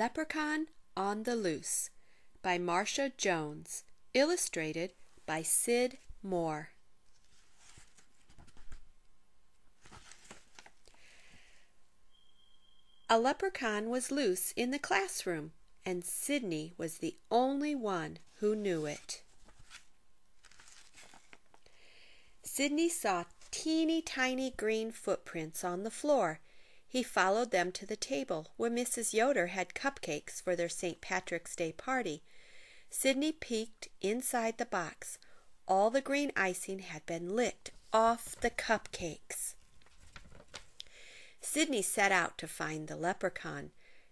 Leprechaun on the Loose by Marcia Jones, illustrated by Sid Moore. A leprechaun was loose in the classroom, and Sidney was the only one who knew it. Sidney saw teeny tiny green footprints on the floor. He followed them to the table where Mrs. Yoder had cupcakes for their St. Patrick's Day party. Sidney peeked inside the box. All the green icing had been licked off the cupcakes. Sidney set out to find the leprechaun.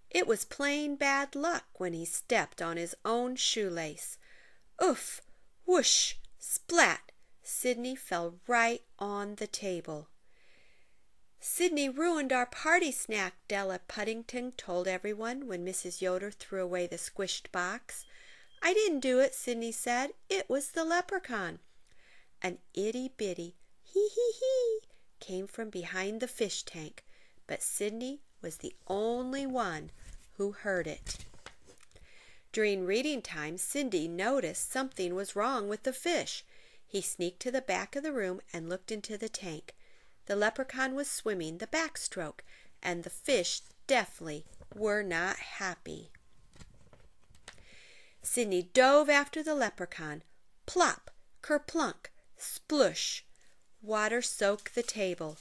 It was plain bad luck when he stepped on his own shoelace. Oof! Whoosh! Splat! Sidney fell right on the table. "Sidney ruined our party snack," Della Puddington told everyone when Mrs. Yoder threw away the squished box. "I didn't do it," Sidney said. "It was the leprechaun." An itty-bitty hee-hee-hee came from behind the fish tank, but Sidney was the only one who heard it. During reading time, Sidney noticed something was wrong with the fish. He sneaked to the back of the room and looked into the tank. The leprechaun was swimming the backstroke, and the fish definitely were not happy. Sidney dove after the leprechaun. Plop! Kerplunk! Splush! Water soaked the table.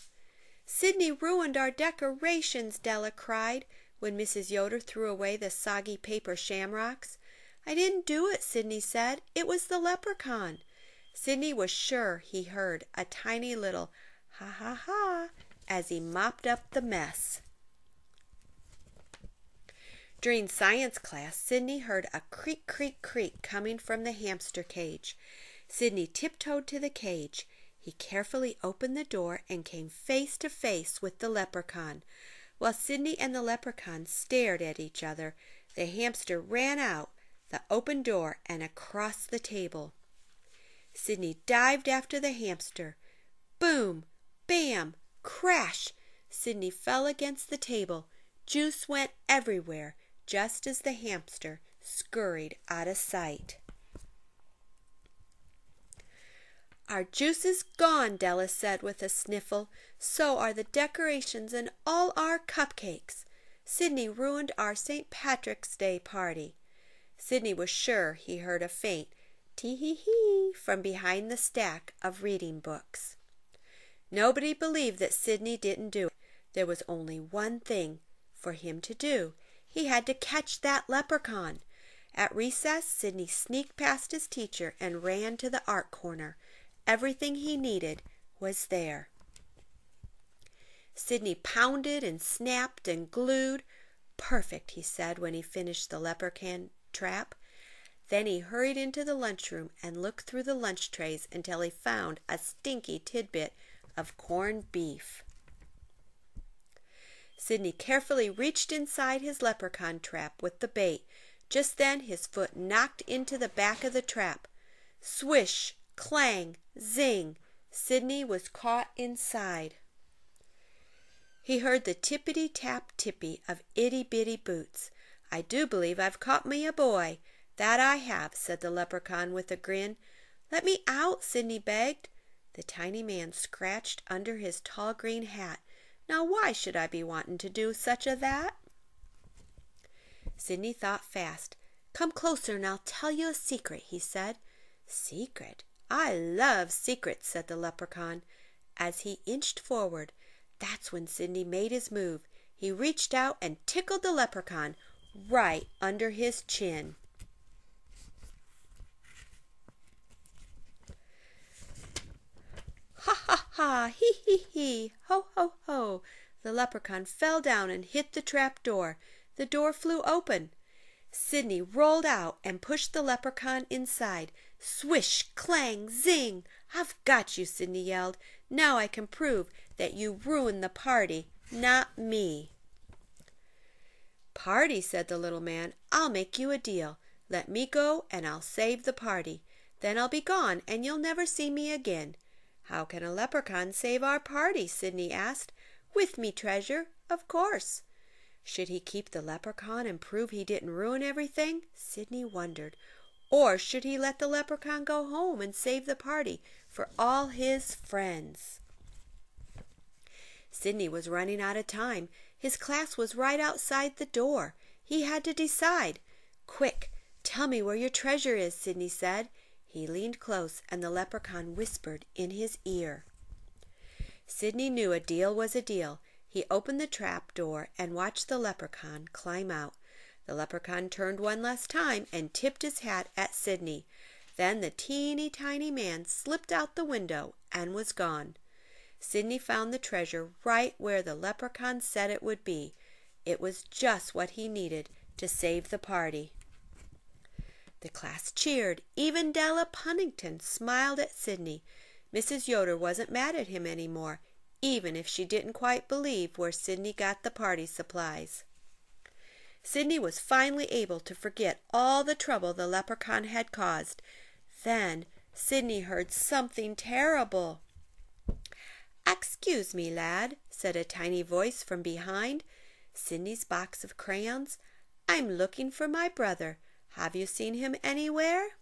"Sidney ruined our decorations," Della cried, when Mrs. Yoder threw away the soggy paper shamrocks. "I didn't do it," Sidney said. "It was the leprechaun." Sidney was sure he heard a tiny little ha-ha-ha as he mopped up the mess. During science class, Sidney heard a creak-creak-creak coming from the hamster cage. Sidney tiptoed to the cage. He carefully opened the door and came face to face with the leprechaun. While Sidney and the leprechaun stared at each other, the hamster ran out the open door and across the table. Sidney dived after the hamster. Boom! Bam! Crash! Sidney fell against the table. Juice went everywhere, just as the hamster scurried out of sight. "Our juice is gone," Della said with a sniffle. "So are the decorations and all our cupcakes. Sidney ruined our St. Patrick's Day party." Sidney was sure he heard a faint tee-hee-hee from behind the stack of reading books. Nobody believed that Sidney didn't do it. There was only one thing for him to do. He had to catch that leprechaun. At recess, Sidney sneaked past his teacher and ran to the art corner. Everything he needed was there. Sidney pounded and snapped and glued. "Perfect," he said when he finished the leprechaun trap. Then he hurried into the lunchroom and looked through the lunch trays until he found a stinky tidbit of corned beef. Sidney carefully reached inside his leprechaun trap with the bait. Just then his foot knocked into the back of the trap. Swish! Clang! Zing! Sidney was caught inside. He heard the tippity-tap-tippy of itty-bitty boots. "I do believe I've caught me a boy. That I have," said the leprechaun with a grin. "Let me out," Sidney begged. The tiny man scratched under his tall green hat. "Now why should I be wanting to do such a that?" Sidney thought fast. "Come closer and I'll tell you a secret," he said. "Secret? I love secrets," said the leprechaun. As he inched forward, that's when Sidney made his move. He reached out and tickled the leprechaun right under his chin. "Ha ha ha! Hee hee hee! Ho ho ho!" The leprechaun fell down and hit the trap door. The door flew open. Sidney rolled out and pushed the leprechaun inside. Swish! Clang! Zing! "I've got you," Sidney yelled. "Now I can prove that you ruined the party, not me." "Party," said the little man. "I'll make you a deal. Let me go and I'll save the party. Then I'll be gone and you'll never see me again." "How can a leprechaun save our party?" Sidney asked. "With me treasure, of course." Should he keep the leprechaun and prove he didn't ruin everything? Sidney wondered. Or should he let the leprechaun go home and save the party for all his friends? Sidney was running out of time. His class was right outside the door. He had to decide. Quick, tell me where your treasure is, Sidney said. He leaned close, and the leprechaun whispered in his ear. Sidney knew a deal was a deal. He opened the trap door and watched the leprechaun climb out. The leprechaun turned one last time and tipped his hat at Sidney. Then the teeny tiny man slipped out the window and was gone. Sidney found the treasure right where the leprechaun said it would be. It was just what he needed to save the party. The class cheered. Even Della Puddington smiled at Sidney. Mrs. Yoder wasn't mad at him any more, even if she didn't quite believe where Sidney got the party supplies. Sidney was finally able to forget all the trouble the leprechaun had caused. Then Sidney heard something terrible. "Excuse me, lad," said a tiny voice from behind Sidney's box of crayons. "I'm looking for my brother. Have you seen him anywhere?"